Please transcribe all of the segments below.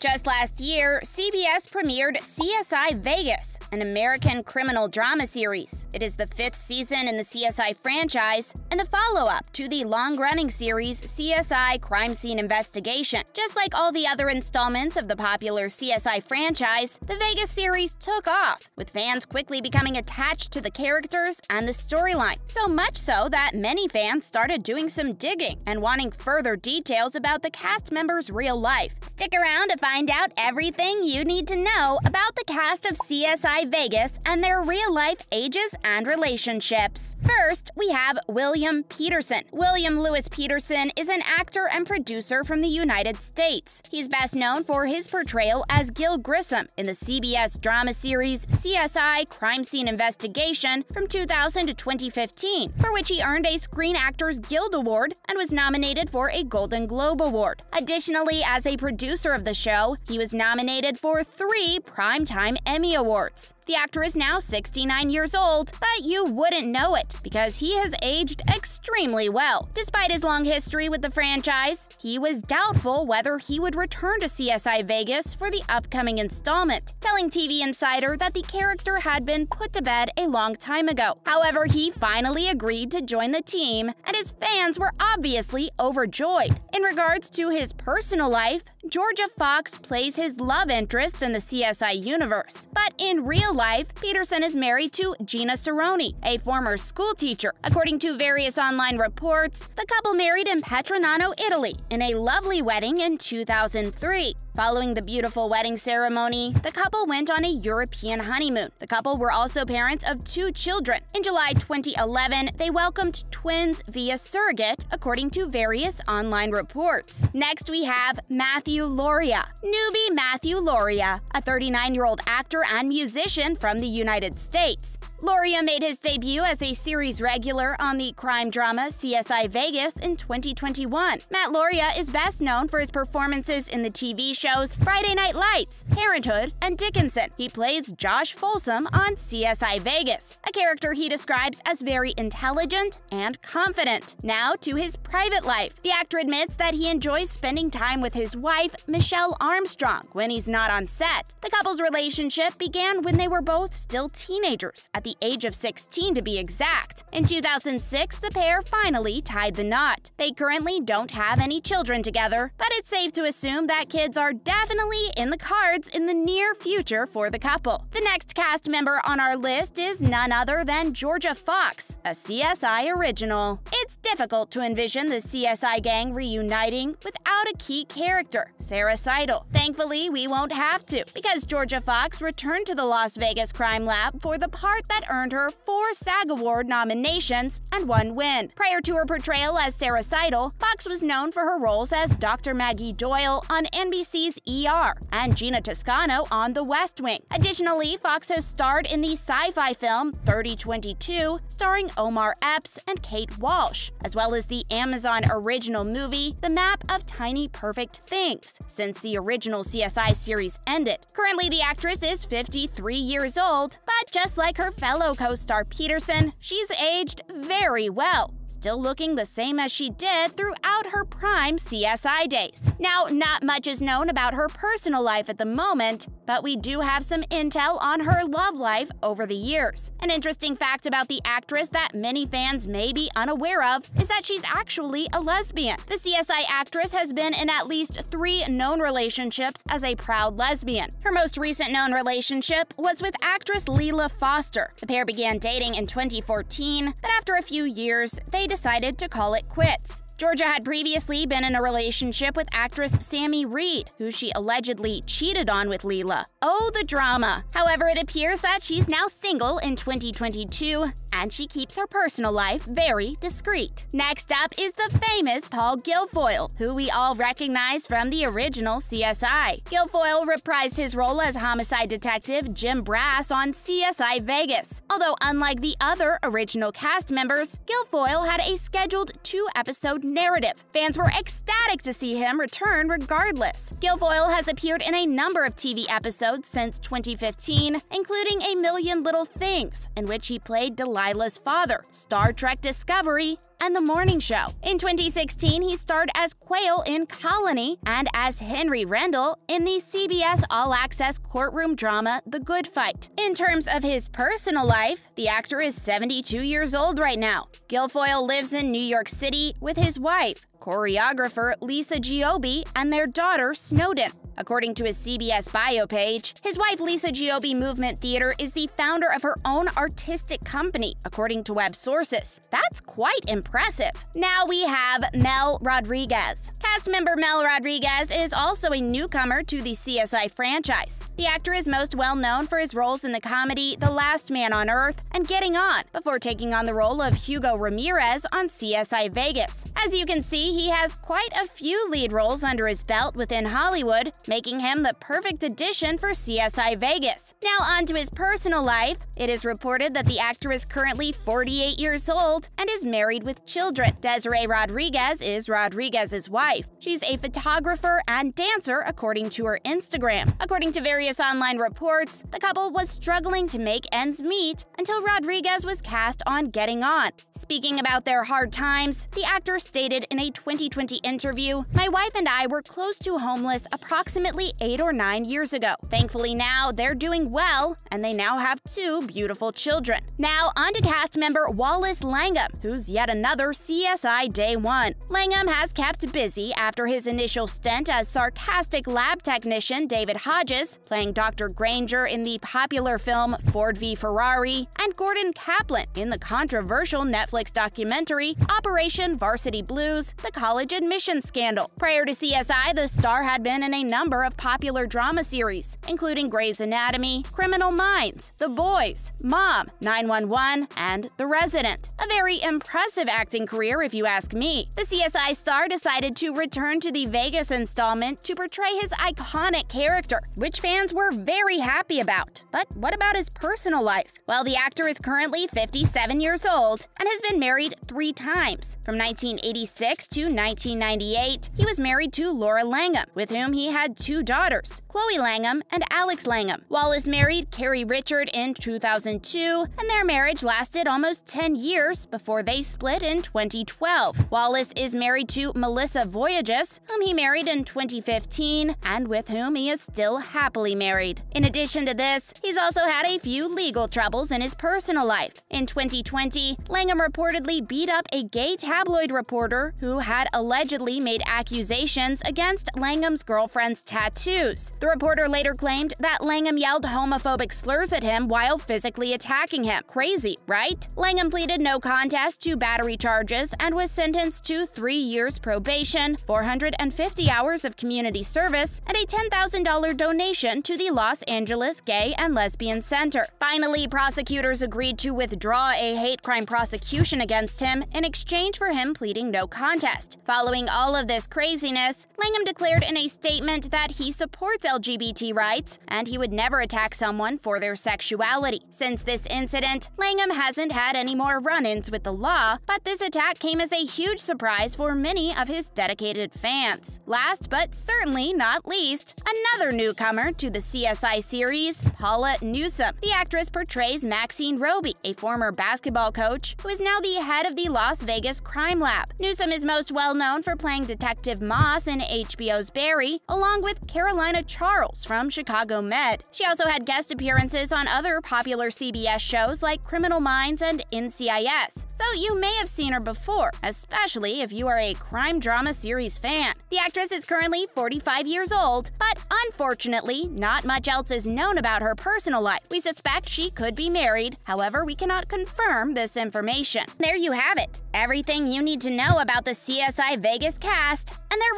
Just last year, CBS premiered CSI: Vegas, an American criminal drama series. It is the 5th season in the CSI franchise and the follow-up to the long-running series CSI: Crime Scene Investigation. Just like all the other installments of the popular CSI franchise, the Vegas series took off, with fans quickly becoming attached to the characters and the storyline, so much so that many fans started doing some digging and wanting further details about the cast members' real life. Stick around to find out everything you need to know about the cast of CSI Vegas and their real-life ages and relationships. First, we have William Petersen. William Lewis Petersen is an actor and producer from the United States. He's best known for his portrayal as Gil Grissom in the CBS drama series CSI: Crime Scene Investigation from 2000 to 2015, for which he earned a Screen Actors Guild Award and was nominated for a Golden Globe Award. Additionally, as a producer of the show, he was nominated for 3 Primetime Emmy Awards. The actor is now 69 years old, but you wouldn't know it because he has aged extremely well. Despite his long history with the franchise, he was doubtful whether he would return to CSI Vegas for the upcoming installment, telling TV Insider that the character had been put to bed a long time ago. However, he finally agreed to join the team, and his fans were obviously overjoyed. In regards to his personal life, Jorja Fox plays his love interest in the CSI universe, but in real life, Petersen is married to Gina Cirone, a former school teacher. According to various online reports, the couple married in Patronano, Italy, in a lovely wedding in 2003. Following the beautiful wedding ceremony, the couple went on a European honeymoon. The couple were also parents of 2 children. In July 2011, they welcomed twins via surrogate, according to various online reports. Next, we have Matt Lauria. Newbie Matthew Lauria, a 39-year-old actor and musician from the United States. Lauria made his debut as a series regular on the crime drama CSI Vegas in 2021. Matt Lauria is best known for his performances in the TV shows Friday Night Lights, Parenthood, and Dickinson. He plays Josh Folsom on CSI Vegas, a character he describes as very intelligent and confident. Now to his private life. The actor admits that he enjoys spending time with his wife, Michelle Armstrong, when he's not on set. The couple's relationship began when they were both still teenagers, at the age of 16 to be exact. In 2006, the pair finally tied the knot. They currently don't have any children together, but it's safe to assume that kids are definitely in the cards in the near future for the couple. The next cast member on our list is none other than Jorja Fox, a CSI original. It's difficult to envision the CSI gang reuniting without a key character, Sarah Seidel. Thankfully, we won't have to, because Jorja Fox returned to the Las Vegas Crime Lab for the part that earned her 4 SAG Award nominations and 1 win. Prior to her portrayal as Sarah Seidel, Fox was known for her roles as Dr. Maggie Doyle on NBC's ER and Gina Toscano on The West Wing. Additionally, Fox has starred in the sci-fi film 3022, starring Omar Epps and Kate Walsh, as well as the Amazon original movie The Map of Tiny Perfect Things, since the original CSI series ended. Currently, the actress is 53 years old, but just like her fellow co-star Petersen, she's aged very well, still looking the same as she did throughout her prime CSI days. Now, not much is known about her personal life at the moment, but we do have some intel on her love life over the years. An interesting fact about the actress that many fans may be unaware of is that she's actually a lesbian. The CSI actress has been in at least 3 known relationships as a proud lesbian. Her most recent known relationship was with actress Leela Foster. The pair began dating in 2014, but after a few years, they decided to call it quits. Jorja had previously been in a relationship with actress Sammy Reed, who she allegedly cheated on with Leela. Oh, the drama! However, it appears that she's now single in 2022, and she keeps her personal life very discreet. Next up is the famous Paul Guilfoyle, who we all recognize from the original CSI. Guilfoyle reprised his role as homicide detective Jim Brass on CSI Vegas. Although unlike the other original cast members, Guilfoyle had a scheduled 2-episode Hollywood narrative. Fans were ecstatic to see him return regardless. Guilfoyle has appeared in a number of TV episodes since 2015, including A Million Little Things, in which he played Delilah's father, Star Trek Discovery, and The Morning Show. In 2016, he starred as Quayle in Colony and as Henry Rendell in the CBS All-Access courtroom drama The Good Fight. In terms of his personal life, the actor is 72 years old right now. Guilfoyle lives in New York City with his wife, choreographer Lisa Giobbe, and their daughter Snowden. According to his CBS bio page, his wife Lisa Giobbe Movement Theater is the founder of her own artistic company, according to web sources. That's quite impressive. Now we have Mel Rodriguez. Cast member Mel Rodriguez is also a newcomer to the CSI franchise. The actor is most well known for his roles in the comedy The Last Man on Earth and Getting On, before taking on the role of Hugo Ramirez on CSI Vegas. As you can see, he has quite a few lead roles under his belt within Hollywood, making him the perfect addition for CSI Vegas. Now on to his personal life. It is reported that the actor is currently 48 years old and is married with children. Desiree Rodriguez is Rodriguez's wife. She's a photographer and dancer, according to her Instagram. According to various online reports, the couple was struggling to make ends meet until Rodriguez was cast on Getting On. Speaking about their hard times, the actor stated in a 2020 interview, "My wife and I were close to homeless approximately 8 or 9 years ago. Thankfully now, they're doing well, and they now have 2 beautiful children." Now on to cast member Wallace Langham, who's yet another CSI Day One. Langham has kept busy after his initial stint as sarcastic lab technician David Hodges, playing Dr. Granger in the popular film Ford v Ferrari, and Gordon Kaplan in the controversial Netflix documentary Operation Varsity Blues, the college admission scandal. Prior to CSI, the star had been in a number of popular drama series, including Grey's Anatomy, Criminal Minds, The Boys, Mom, 911, and The Resident. A very impressive acting career, if you ask me. The CSI star decided to return to the Vegas installment to portray his iconic character, which fans were very happy about. But what about his personal life? Well, the actor is currently 57 years old and has been married 3 times. From 1986 to 1998, he was married to Laura Langham, with whom he had 2 daughters, Chloe Langham and Alex Langham. Wallace married Carrie Richard in 2002, and their marriage lasted almost 10 years before they split in 2012. Wallace is married to Melissa Voyages, whom he married in 2015, and with whom he is still happily married. In addition to this, he's also had a few legal troubles in his personal life. In 2020, Langham reportedly beat up a gay tabloid reporter who had allegedly made accusations against Langham's girlfriend. Girlfriend's tattoos. The reporter later claimed that Langham yelled homophobic slurs at him while physically attacking him. Crazy, right? Langham pleaded no contest to battery charges and was sentenced to 3 years probation, 450 hours of community service, and a $10,000 donation to the Los Angeles Gay and Lesbian Center. Finally, prosecutors agreed to withdraw a hate crime prosecution against him in exchange for him pleading no contest. Following all of this craziness, Langham declared in a statement that he supports LGBT rights and he would never attack someone for their sexuality. Since this incident, Langham hasn't had any more run-ins with the law, but this attack came as a huge surprise for many of his dedicated fans. Last but certainly not least, another newcomer to the CSI series, Paula Newsome. The actress portrays Maxine Roby, a former basketball coach who is now the head of the Las Vegas Crime Lab. Newsome is most well known for playing Detective Moss in HBO's Barry, along with Carolina Charles from Chicago Med. She also had guest appearances on other popular CBS shows like Criminal Minds and NCIS, so you may have seen her before, especially if you are a crime drama series fan. The actress is currently 45 years old, but unfortunately, not much else is known about her personal life. We suspect she could be married, however, we cannot confirm this information. There you have it, everything you need to know about the CSI Vegas cast and their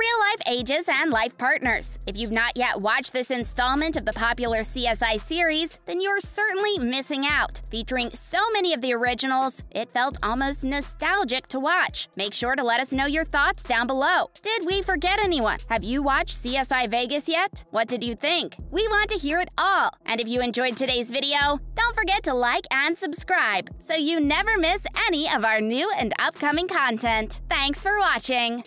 real-life ages and life partners. If you've not yet watched this installment of the popular CSI series, then you're certainly missing out. Featuring so many of the originals, it felt almost nostalgic to watch. Make sure to let us know your thoughts down below. Did we forget anyone? Have you watched CSI Vegas yet? What did you think? We want to hear it all! And if you enjoyed today's video, don't forget to like and subscribe so you never miss any of our new and upcoming content. Thanks for watching!